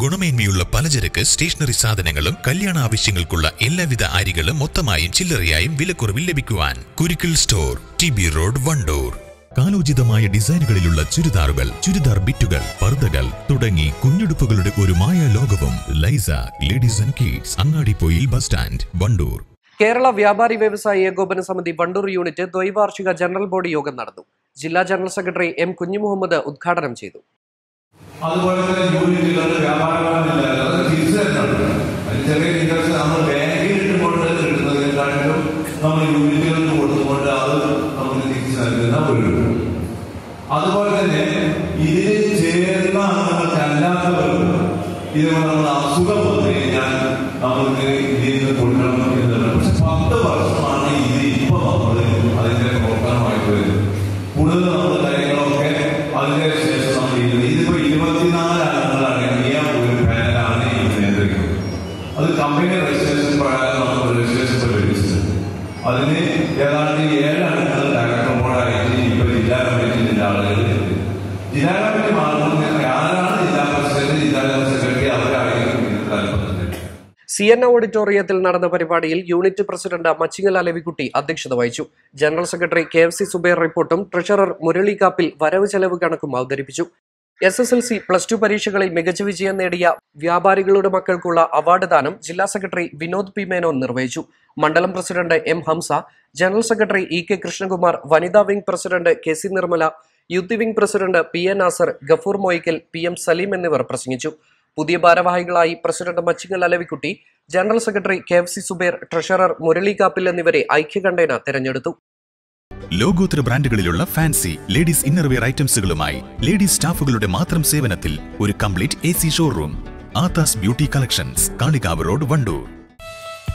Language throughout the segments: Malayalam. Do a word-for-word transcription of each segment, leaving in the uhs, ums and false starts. ഗുണമേന്മയുള്ള പലചരക്ക്, സ്റ്റേഷനറി സാധനങ്ങളും കല്യാണ ആവശ്യങ്ങൾക്കുള്ള എല്ലാവിധ അരികളും മൊത്തമായും ചില്ലറയായും വിലക്കുറവിൽ ലഭിക്കുവാൻ Kurikkal store, T B road, Wandoor. കാലോചിതമായ ഡിസൈനുകളിലുള്ള ചുരിദാറുകൾ, ചുരിദാർ ബിറ്റുകൾ, പർദ്ദകൾ തുടങ്ങി കുഞ്ഞുടുപ്പുകളുടെ ഒരു മായ ലോകവും ലൈസ ladies and kids, അങ്ങാടിപ്പോയിൽ bus stand, Wandoor. Kerala വ്യാപാരി വ്യവസായി ഏകോപന സമിതി വണ്ടൂർ യൂണിറ്റ് ദ്വൈവാർഷിക ജനറൽ ബോഡി യോഗം നടന്നു. ജില്ലാ ജനറൽ സെക്രട്ടറി എം കുഞ്ഞിമുഹമ്മദ് ഉദ്ഘാടനം ചെയ്തു. അതുപോലെ അതുപോലെ തന്നെ ഇതിൽ ചേരുന്ന അംഗങ്ങൾക്കല്ലാത്തവരും ഇതിനുള്ള നമ്മൾ അസുഖം വന്നു കഴിഞ്ഞാൽ നമുക്ക് ഇതിൽ നിന്ന് കൊടുക്കണം എന്നുള്ളത്. പക്ഷെ പത്ത് വർഷമാണ് ഇത് ഇപ്പം നമ്മൾ അതിൻ്റെ പ്രവർത്തനമായിട്ട് വരുന്നത്. കൂടുതൽ നമ്മുടെ കാര്യങ്ങളൊക്കെ അതിൻ്റെ ശേഷം നമ്മൾ ചെയ്യുന്നത്. ഇതിപ്പോൾ ഇരുപത്തിനാല് അംഗങ്ങളടങ്ങിയ ഒരു പാനലാണ് ഇത് നിയന്ത്രിക്കുന്നത്. അത് കമ്പനി രജിസ്ട്രേഷൻ പ്രകാരം നമ്മൾ രജിസ്ട്രേഷൻ പ്രകടിപ്പിച്ചത്. അതിന് ഏതാണ്ട് ഏഴ് അംഗങ്ങൾ ഡയറക്ടർമാരായിട്ട് ഇപ്പോൾ ജില്ലാ കമ്മിറ്റിൻ്റെ ആളുകൾ. ജില്ലാ കമ്മിറ്റി മാറുന്ന ആരാണ് ജില്ലാ പ്രസിഡന്റ്, ജില്ലാ ജനറൽ സെക്രട്ടറി അവരാണ്. സി എൻ ഓഡിറ്റോറിയത്തിൽ നടന്ന പരിപാടിയിൽ യൂണിറ്റ് പ്രസിഡന്റ് മച്ചിങ്ങൽ അലവിക്കുട്ടി അധ്യക്ഷത വഹിച്ചു. General secretary K F C Zubair റിപ്പോർട്ടും ട്രഷറർ മുരളി കാപ്പിൽ വരവ് ചെലവ് കണക്കും അവതരിപ്പിച്ചു. S S L C plus two പരീക്ഷകളിൽ മികച്ച വിജയം നേടിയ വ്യാപാരികളുടെ മക്കൾക്കുള്ള അവാർഡ് ദാനം ജില്ലാ സെക്രട്ടറി വിനോദ് പി മേനോൻ നിർവഹിച്ചു. മണ്ഡലം president M Hamsa, general secretary E K Krishnakumar, വനിതാ wing president K C Nirmala, youth wing president P N Nasar, Gafoor Moyikkal, P M Saleem എന്നിവർ പ്രസംഗിച്ചു. പുതിയ ഭാരവാഹികളായി president Machingal Alavikutty, general secretary K F C Zubair, treasurer Murali Kappil എന്നിവരെ ഐക്യകണ്ഠേന തെരഞ്ഞെടുത്തു. ലോകോത്തര ബ്രാൻഡുകളിലുള്ള ഫാൻസി ലേഡീസ് ഇന്നർവെയർ ഐറ്റംസുകളുമായി ലേഡീസ് സ്റ്റാഫുകളുടെ മാത്രം സേവനത്തിൽ ഒരു complete A C showroom, ആതാസ് beauty collections, Kalikavu road, Wandoor.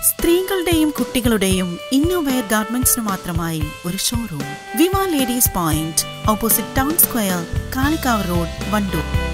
സ്ത്രീകളുടെയും കുട്ടികളുടെയും ഇന്നോവെയർ ഗാർമെന്റ്സിന് മാത്രമായി ഒരു ഷോറൂം, വിമ ladies point, opposite town square, Kalikavu road, Wandoor.